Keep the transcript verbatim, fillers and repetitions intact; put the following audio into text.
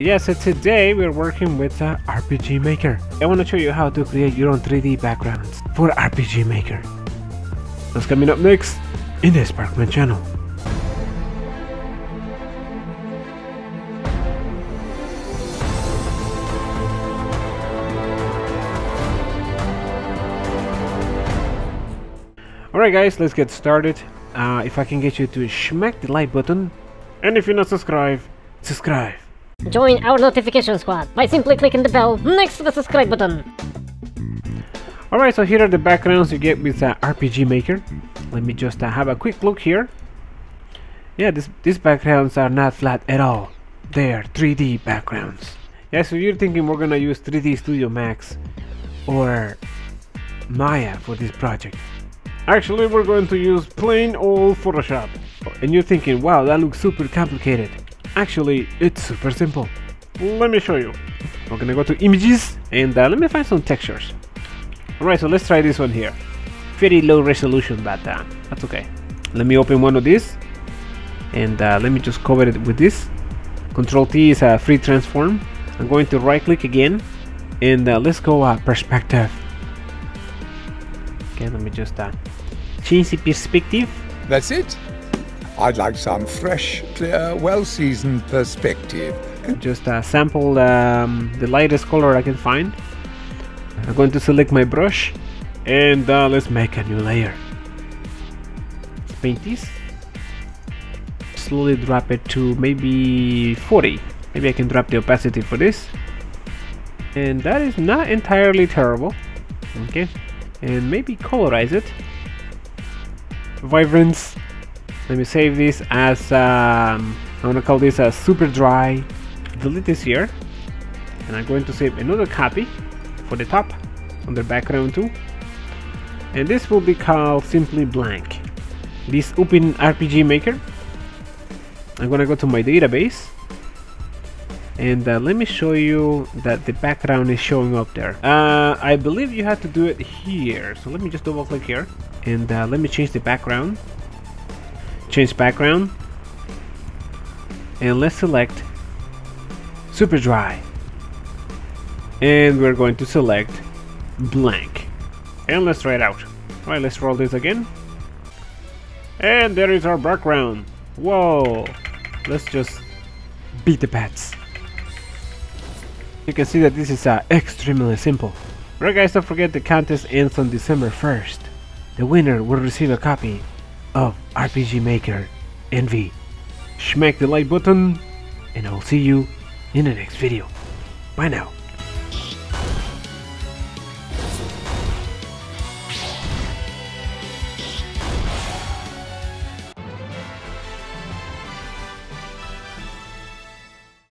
Yeah, so today we're working with uh, R P G Maker. I want to show you how to create your own three D backgrounds for R P G Maker. That's coming up next in the Sparkman channel. Alright guys, let's get started. Uh, if I can get you to smack the like button, and if you're not subscribed, subscribe. Join our notification squad by simply clicking the bell next to the subscribe button. Alright, so here are the backgrounds you get with uh, R P G Maker. Let me just uh, have a quick look here. Yeah, this, these backgrounds are not flat at all. They are three D backgrounds. Yeah, so you're thinking we're gonna use three D Studio Max or Maya for this project. Actually, we're going to use plain old Photoshop. And you're thinking, wow, that looks super complicated. Actually, it's super simple. Let me show you. We're gonna go to images and uh, let me find some textures. Alright, so let's try this one here. Very low resolution, but uh, that's okay. Let me open one of these and uh, let me just cover it with this. Control T is a free transform. I'm going to right click again and uh, let's go uh, perspective. Okay, let me just uh, change the perspective. That's it. I'd like some fresh, clear, well-seasoned perspective. Just uh, sample um, the lightest color I can find. I'm going to select my brush and uh, let's make a new layer. Let's paint this. Slowly drop it to maybe forty. Maybe I can drop the opacity for this. And that is not entirely terrible. Okay. And maybe colorize it. Vibrance. Let me save this as um, I'm gonna call this as super dry. Delete this here, and I'm going to save another copy for the top on the background too. And this will be called simply blank. This open R P G Maker. I'm gonna go to my database, and uh, let me show you that the background is showing up there. Uh, I believe you have to do it here, so let me just double click here, and uh, let me change the background. Change background and let's select super dry, and we're going to select blank, and let's try it out. All right, let's roll this again, and there is our background. Whoa, let's just beat the bats. You can see that this is uh, extremely simple. All right guys, don't forget the contest ends on December first. The winner will receive a copy of R P G Maker Envy. Smack the like button, and I'll see you in the next video. Bye now.